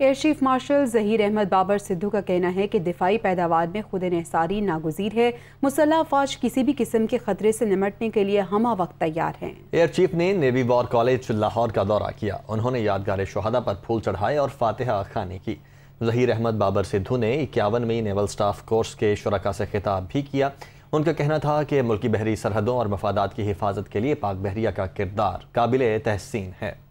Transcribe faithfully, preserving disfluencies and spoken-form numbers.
Air chief marshal Zaheer Ahmed Babar Sidhu का कहना है कि दिफाई पैदावार में खुद इन्हिसारी नागुज़ीर है। मुसल्ह अफवाज किसी भी किस्म के खतरे से निमटने के लिए हमा वक्त तैयार हैं। एयर चीफ ने नेवी वॉर कॉलेज लाहौर का दौरा किया। उन्होंने यादगार शहादा पर फूल चढ़ाए और फातिहा खानी की। ज़हीर अहमद बाबर सिद्धू ने इक्यावन में नेवल स्टाफ कोर्स के शुरका से खिताब भी किया। उनका कहना था कि मुल्की बहरी सरहदों और मफादात की हिफाजत के लिए पाक बहरिया का किरदार काबिल तहसीन है।